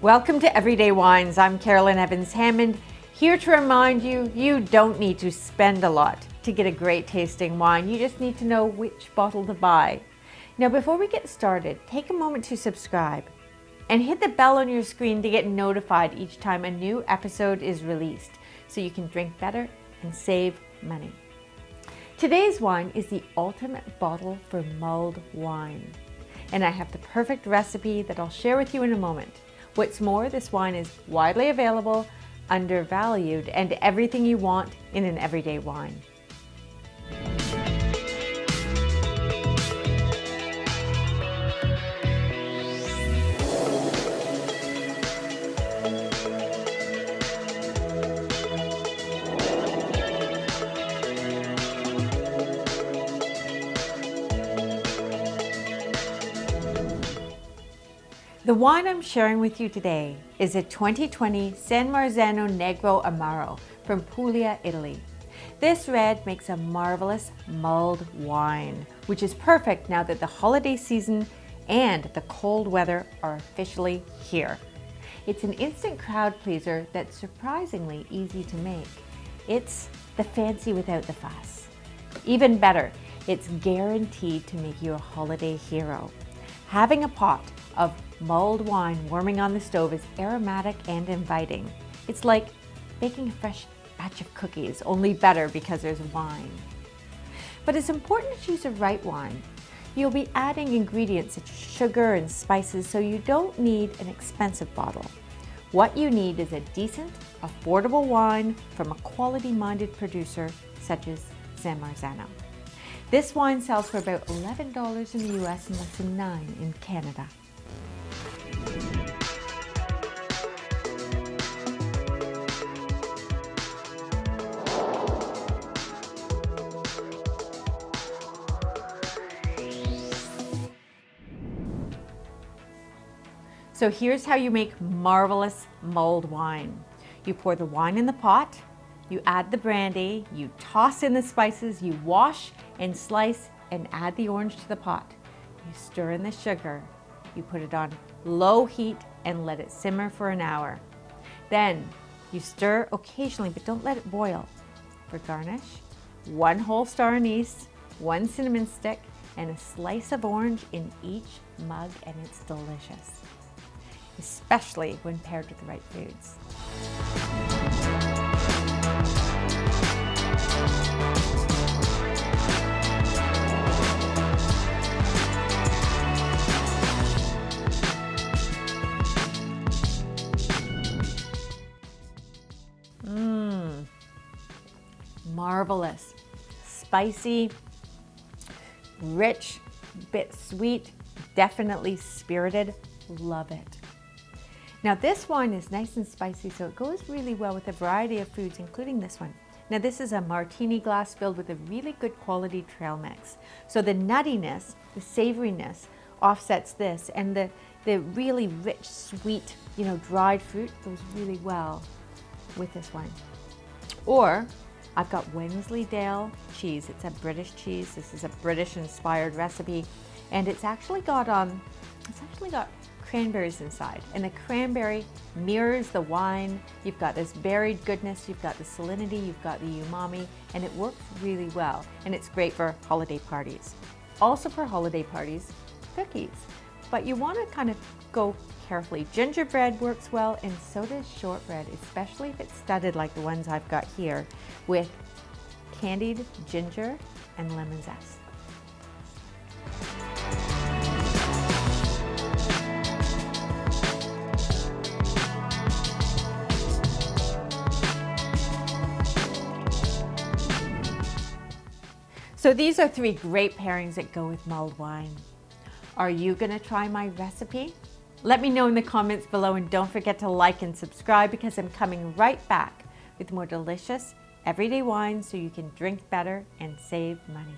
Welcome to Everyday Wines. I'm Carolyn Evans-Hammond, here to remind you, you don't need to spend a lot to get a great tasting wine. You just need to know which bottle to buy. Now, before we get started, take a moment to subscribe and hit the bell on your screen to get notified each time a new episode is released so you can drink better and save money. Today's wine is the ultimate bottle for mulled wine, and I have the perfect recipe that I'll share with you in a moment. What's more, this wine is widely available, undervalued, and everything you want in an everyday wine. The wine I'm sharing with you today is a 2020 San Marzano Negroamaro from Puglia, Italy. This red makes a marvelous mulled wine, which is perfect now that the holiday season and the cold weather are officially here. It's an instant crowd pleaser that's surprisingly easy to make. It's the fancy without the fuss. Even better, it's guaranteed to make you a holiday hero. Having a pot of mulled wine warming on the stove is aromatic and inviting. It's like baking a fresh batch of cookies, only better because there's wine. But it's important to choose the right wine. You'll be adding ingredients such as sugar and spices, so you don't need an expensive bottle. What you need is a decent, affordable wine from a quality-minded producer such as San Marzano. This wine sells for about $11 in the US and less than $9 in Canada. So here's how you make marvelous mulled wine. You pour the wine in the pot, you add the brandy, you toss in the spices, you wash and slice and add the orange to the pot. You stir in the sugar, you put it on low heat and let it simmer for an hour. Then you stir occasionally, but don't let it boil. For garnish, 1 whole star anise, 1 cinnamon stick, and a slice of orange in each mug, and it's delicious, especially when paired with the right foods. Marvelous, spicy, rich, bit sweet, definitely spirited, love it. Now this wine is nice and spicy, so it goes really well with a variety of foods, including this one. Now this is a martini glass filled with a really good quality trail mix. So the nuttiness, the savoriness offsets this, and the really rich, sweet, dried fruit goes really well with this wine. Or I've got Wensleydale cheese. It's a British cheese. This is a British inspired recipe, and it's actually got cranberries inside, and the cranberry mirrors the wine. You've got this buried goodness, you've got the salinity, you've got the umami, and it works really well, and it's great for holiday parties. Also for holiday parties, cookies. But you want to kind of go carefully. Gingerbread works well, and so does shortbread, especially if it's studded like the ones I've got here with candied ginger and lemon zest. So these are 3 great pairings that go with mulled wine. Are you gonna try my recipe? Let me know in the comments below, and don't forget to like and subscribe, because I'm coming right back with more delicious everyday wines so you can drink better and save money.